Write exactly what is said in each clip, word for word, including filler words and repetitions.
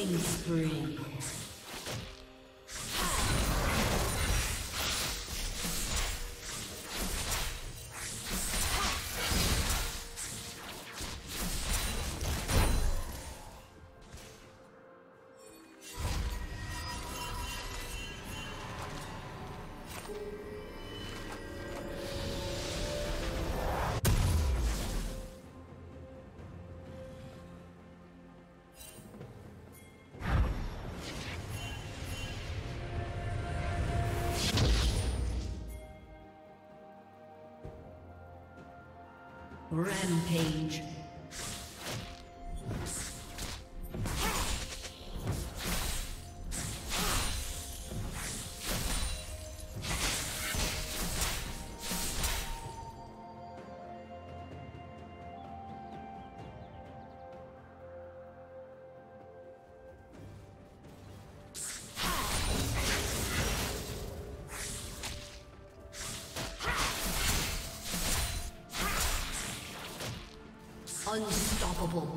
Killing spree. Rampage. Unstoppable.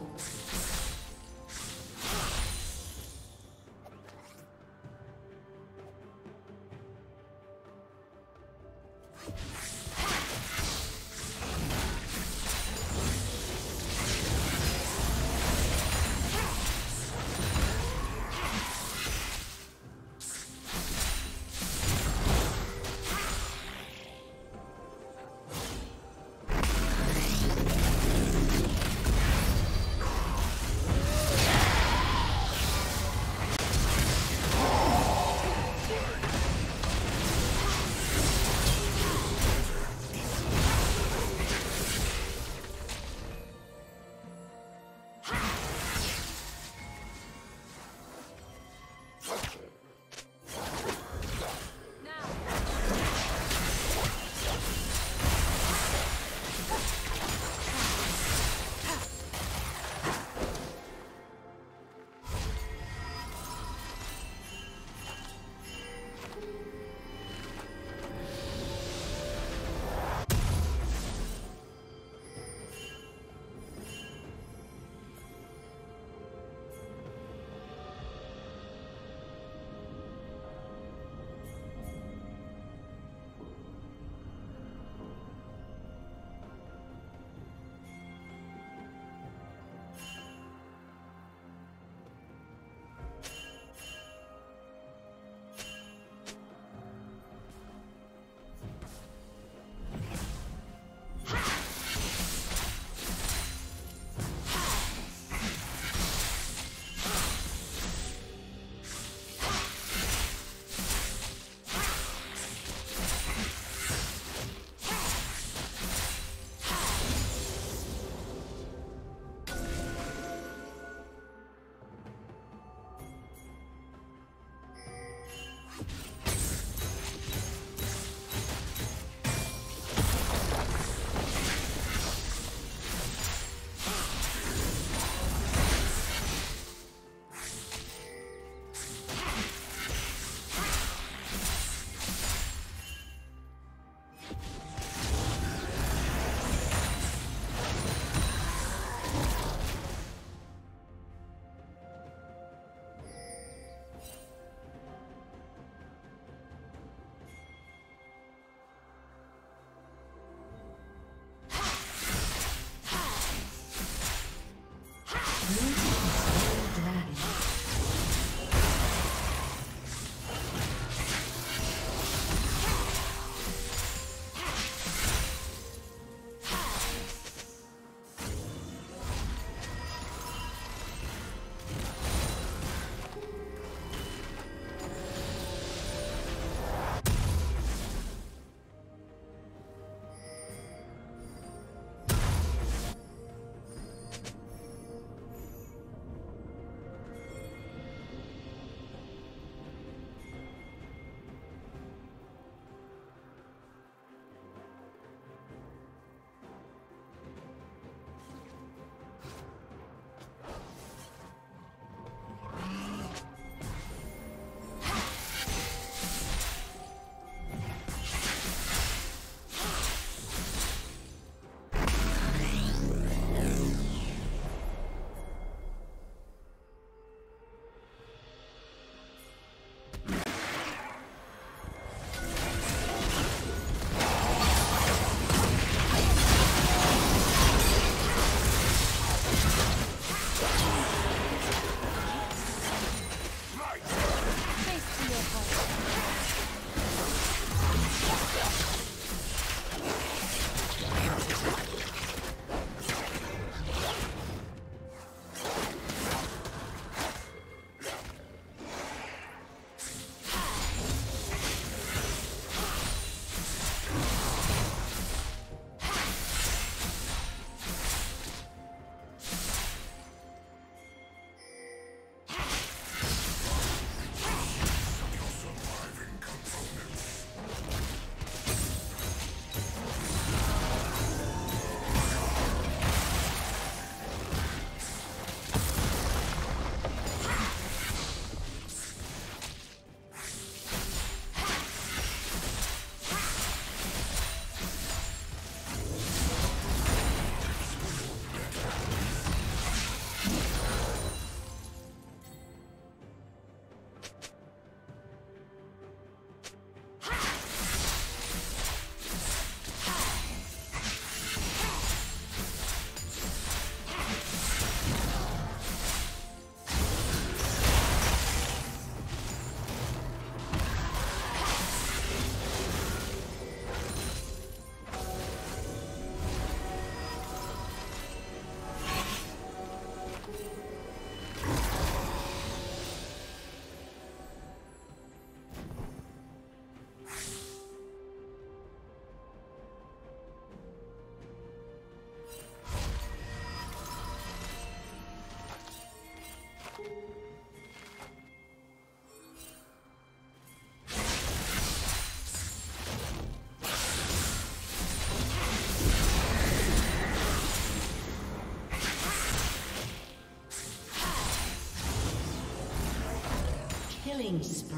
Killing spree.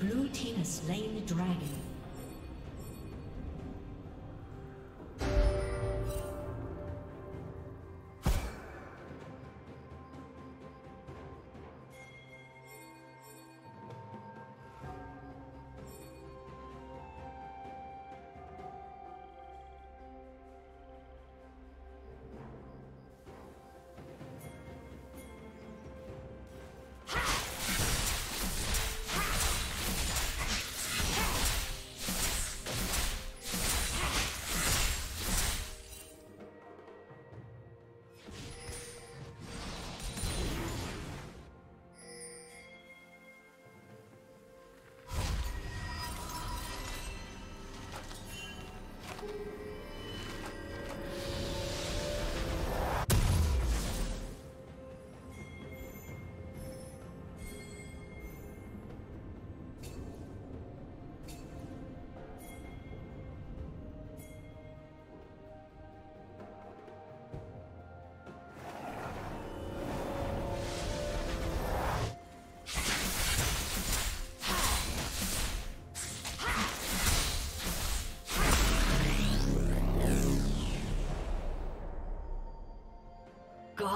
Blue team has slain the dragon.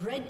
Red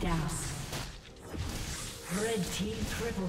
Shut down. Red team triple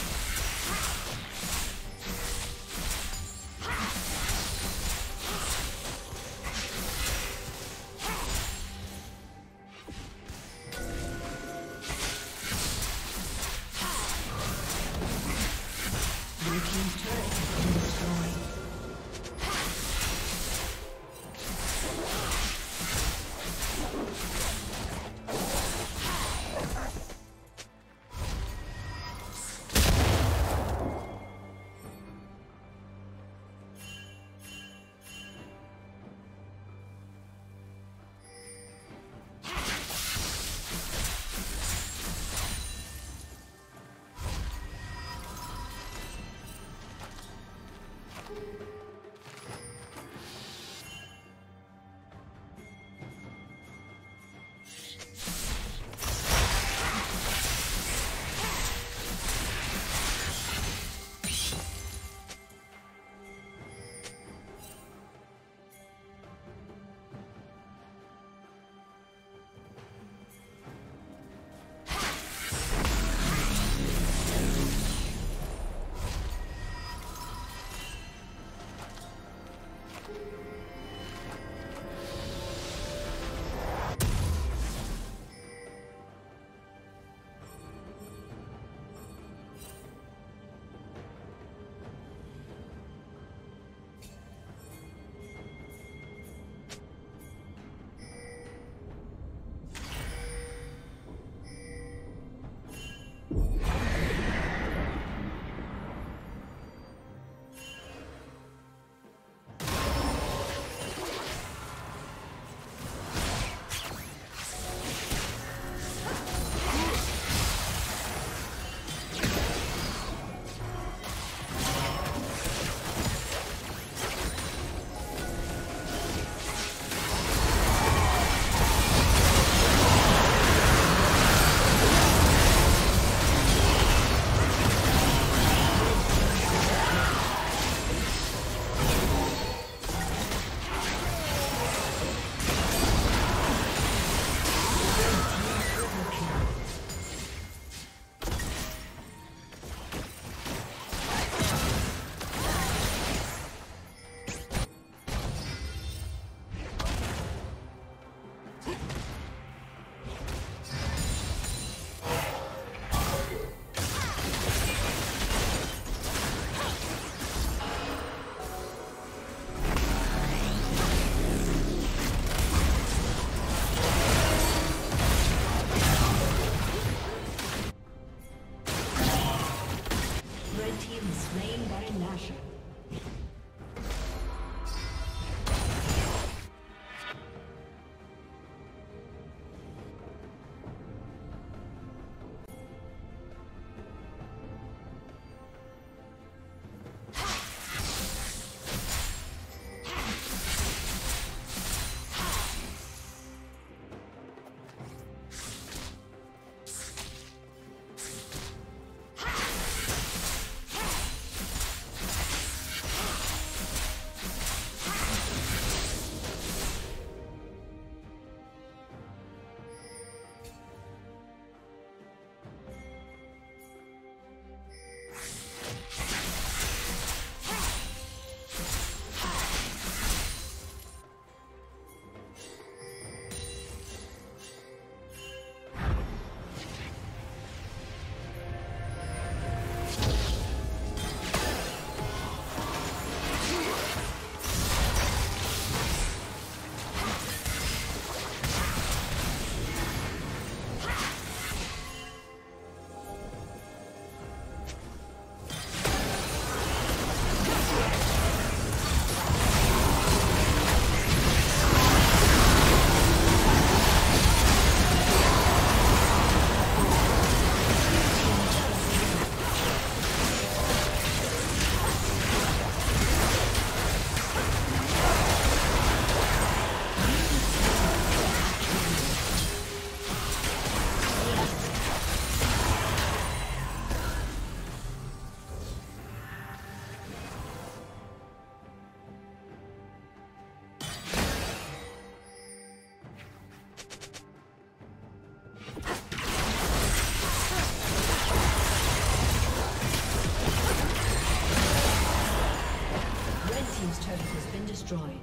team's turret has been destroyed.